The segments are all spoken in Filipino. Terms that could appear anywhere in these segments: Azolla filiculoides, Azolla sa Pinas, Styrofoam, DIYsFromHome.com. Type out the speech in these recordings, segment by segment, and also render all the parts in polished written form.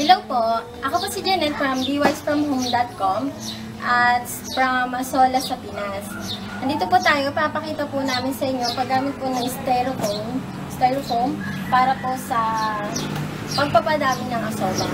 Hello po, ako po si Janet from DIYsFromHome.com at from Azolla sa Pinas. Nandito po tayo, papakita po namin sa inyo paggamit po ng Styrofoam para po sa pagpapadami ng azolla.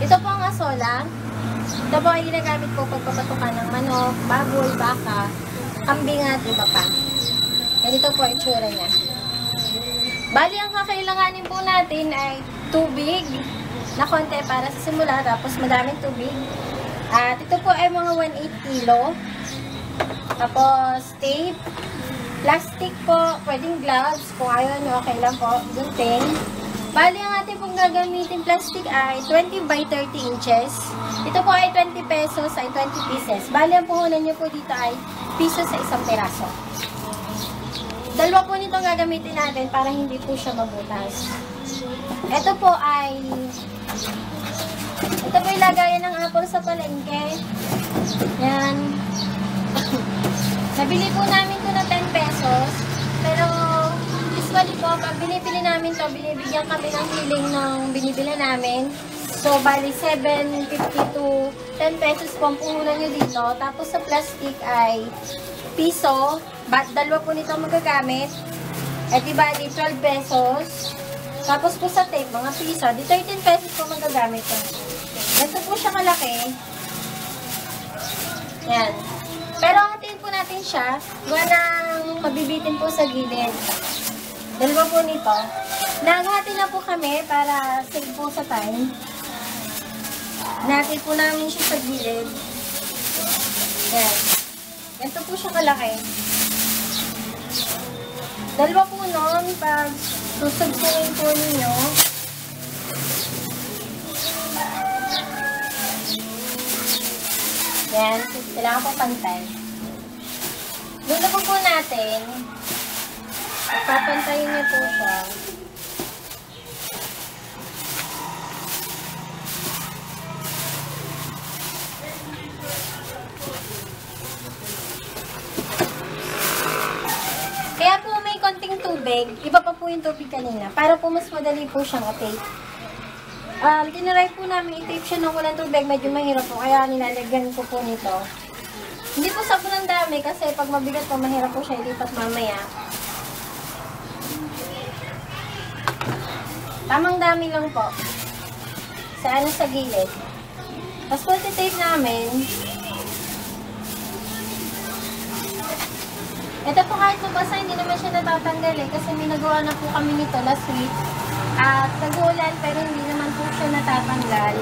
Ito po ang azolla. Ito po ay ginagamit po pagpapatukan ng manok, baboy, baka, kambing at iba pa. Ganito po itsura niya. Bali, ang kakailanganin po natin ay tubig na konti para sa simula, tapos madaming tubig. At ito po ay mga 1/8 kilo. Tapos tape, plastic po, pwedeng gloves, kung ayaw nyo, okay lang po, gunting. Bali, ang ating pong gagamitin plastic ay 20 by 30 inches. Ito po ay 20 pesos ay 20 pieces. Bali, ang puhunan nyo po dito ay piso sa isang peraso. Dalawa po nitong gagamitin natin para hindi po siya mabutas. Ito po ay lagayan ng apple sa palengke. Yan. Nabili po namin ito na 10 pesos. Pero usually po, pag binibili namin ito, binibigyan kami ng hiling ng binibila namin. So, bali 7.50 to 10 pesos po ang puhunan nyo dito. Tapos sa plastic ay piso. Dalawa po nito magagamit. At di bali 12 pesos. Tapos po sa tape, mga piso. Di 13 pesos po magagamit ito. Ganito po siya malaki. Yan. Pero hatiin po natin siya. Gawa ng mabibitin po sa gilid. Dalawa po nito. Naghati na po kami para save po sa time. Natin po namin siya sa gilid. Yan. Ganito po siya kalaki. Dalawa po nun, pag susugpuin po ninyo. Yan, kailangan po pantay. Dito po natin, papantayin niyo po siya. Tubig. Iba pa po yung tubig kanina. Para po mas madali po siyang i-tape. Tinaray po namin i-tape siya ng walang tubig. Medyo mahirap po. Kaya nilalagyan ko po nito. Hindi po sobrang dami kasi pag mabigat po, mahirap po siya ilipat mamaya. Tamang dami lang po. Sa gilid. Tapos po i-tape namin. Ito po kahit mabasa, hindi naman siya natatanggal eh. Kasi may nagawa na po kami nito last week. At nag-uulan pero hindi naman po siya natatanggal.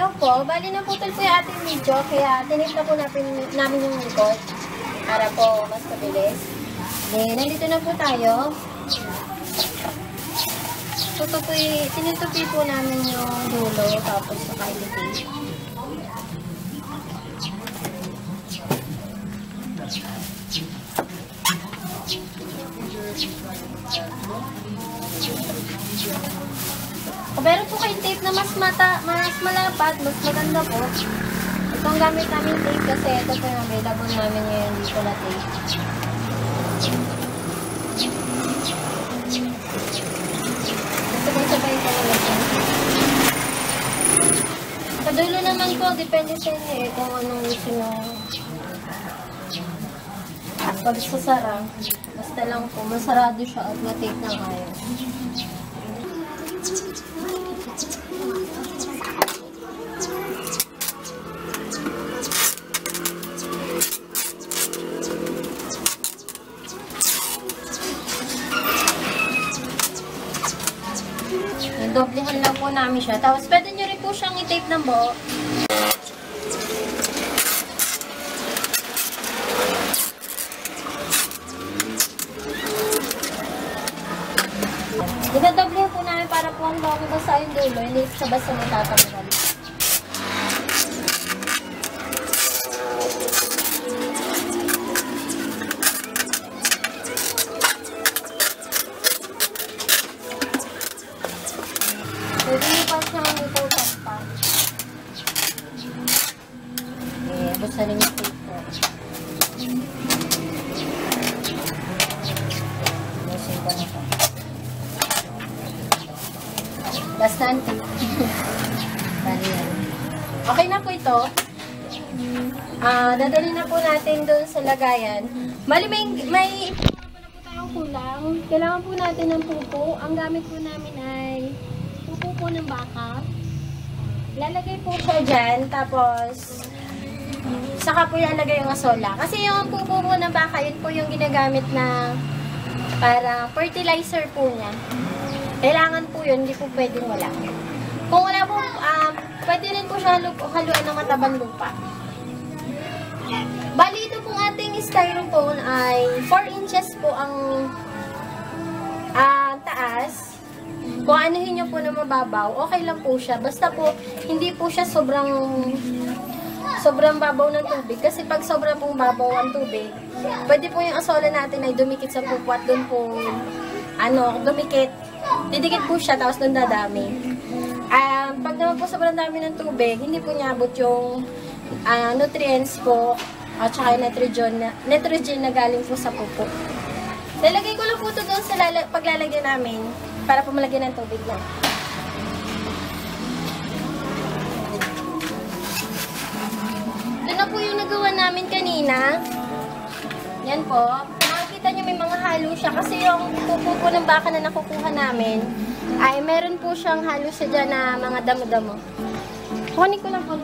Hello po, bali na putol po yung ating video. Kaya tinip na po namin yung likod. Para po mas kabilis. Then, nandito na po tayo. Tinutupi po namin yung dulo, tapos nakailipin. Meron po kayong tape na mas malapad, mas maganda po. Itong gamit namin tape kasi ito po yung available namin ngayon dito na tape. Sabay-sabay ko lang yan. Padulo naman po, depende sa inyo eh kung anong gusto nyo. Pag sasara, basta lang po, masarado siya at matake na kayo. Doblehan lang po namin siya. Tapos pwede nyo rin po siyang i-tape ng buo. Dinadoblehan po namin para po ang buo basa yung dulo. Hindi sa basa natatanggal. Hindi pa siya nito. Saling yung paper. Masin ko na ito. Bastahan ito. Okay na po ito. Dadali na po natin doon sa lagayan. Mali, may kulang. Kailangan po natin ng pupo. Ang gamit po namin ay pupo po ng baka. Lalagay po siya dyan, tapos saka po lalagay yung azolla. Kasi yung pupo po ng baka, yun po yung ginagamit na para fertilizer po niya. Kailangan po yun, hindi po pwedeng wala. Kung wala po, pwede rin po siya haluan ng matabang lupa. Bali, ito pong ating styrofoam ay 4 inches po ang taas. Kung anuhin nyo po na mababaw, okay lang po siya. Basta po, hindi po siya sobrang babaw ng tubig. Kasi pag sobrang pong babaw ang tubig, pwede po yung azolla natin ay dumikit sa pupo at doon po, dumikit. Didikit po siya, tapos doon dadami. Pag naman po sobrang dami ng tubig, hindi po niabot yung nutrients po, at saka nitrogen na galing po sa pupo. Lalagay ko lang po ito doon sa paglalagyan namin para po malagyan ng tubig na. Doon na po yung nagawa namin kanina. Yan po. Nakikita nyo may mga halo siya kasi yung pupo po ng baka na nakukuha namin ay meron po siyang halo siya dyan na mga damo-damo. Kunin ko lang po.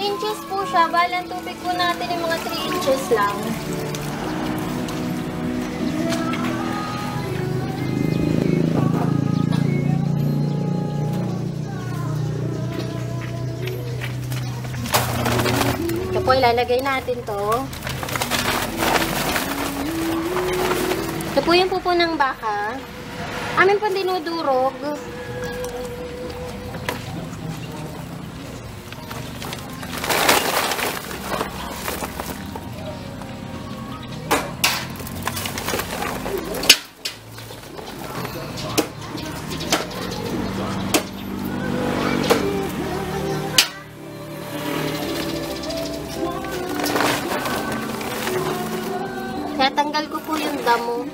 Inches po siya. Balang tubig po natin yung mga 3 inches lang. Ito po, ilalagay natin to. Ito po yung pupo ng baka. Amin po dinudurog. Natanggal ko po yung damo.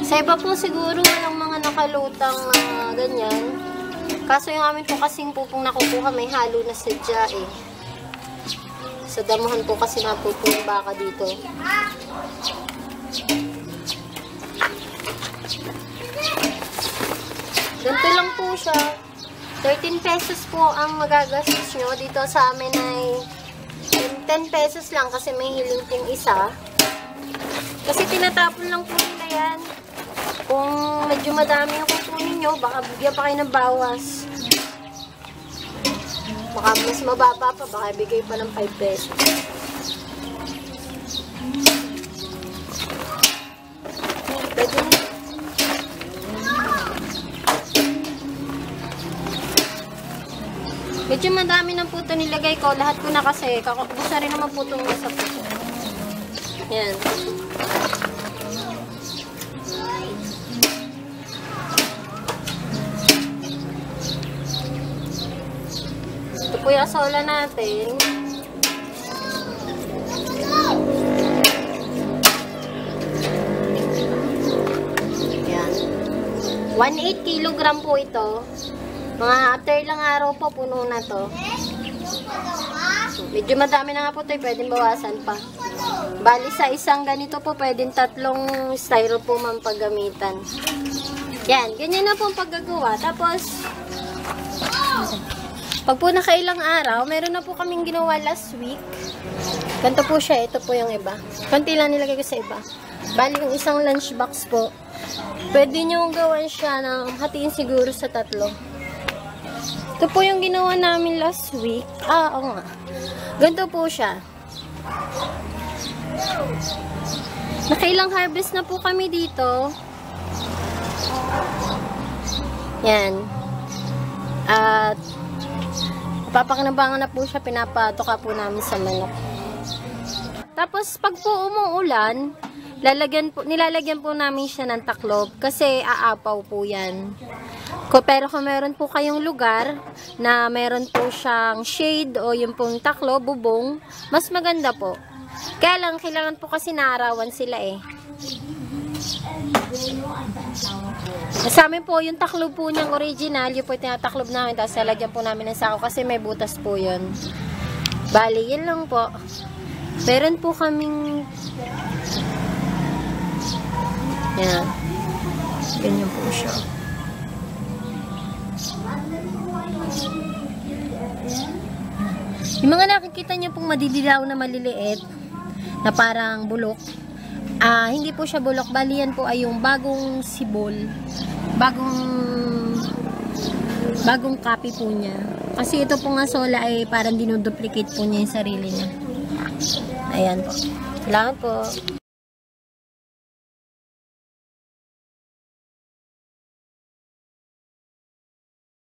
Sa iba po siguro ng mga nakalutang ganyan. Kaso yung amin po kasing pupong nakukuha may halo na sadya eh. Sa damuhan po kasi napupong baka dito. Ganito lang po siya. 13 pesos po ang magagastos nyo. Dito sa amin ay 10 pesos lang kasi may hiling pong isa. Kasi tinatapon lang po nila yan. Kung medyo madami yung kukunin nyo, baka bigyan pa kayo ng bawas. Baka mas mababa pa, baka bigay pa ng 5 pesos. Pwede nyo. Medyo madami ng puto nilagay ko. Lahat ko na kasi. Gusto rin naman puto mo sa puto. Yan. Ito po yung azolla natin. Yan. 1.8 kilogram po ito. Mga after ilang araw po, puno na to. Medyo madami na nga po ito, pwedeng bawasan pa. Bali sa isang ganito po, pwedeng 3 styrofoam ang paggamitan. Yan, ganyan na po ang paggagawa. Tapos, pag po nakailang araw, meron na po kaming ginawa last week. Ganito po siya, ito po yung iba. Konti lang nilagay ko sa iba. Bali yung isang lunchbox po, pwede nyo gawan siya ng hatiin siguro sa 3. Ito po yung ginawa namin last week. Oo nga. Ganito po siya. Nakailang harvest na po kami dito. Yan. At papakinabangan na po siya. Pinapatoka po namin sa manok. Tapos pag po umuulan, nilalagyan po namin siya ng taklob kasi aapaw po yan. Pero kung meron po kayong lugar na meron po siyang shade o yung pong taklob, bubong, mas maganda po. Kaya lang, kailangan po kasi naarawan sila eh. Sa amin po, yung taklob po niyang original, yung po tinataklob namin, tapos nalagyan po namin ng sako kasi may butas po yun. Bali, yun lang po. Meron po kaming... Yan. Ganyan po siya. Yung mga nakikita nyo pong madidilaw na maliliit, na parang bulok, hindi po siya bulok, bali yan po ay yung bagong sibol. Bagong copy po niya. Kasi ito pong azolla ay parang dinuduplicate po niya yung sarili niya. Ayan po. Salamat po.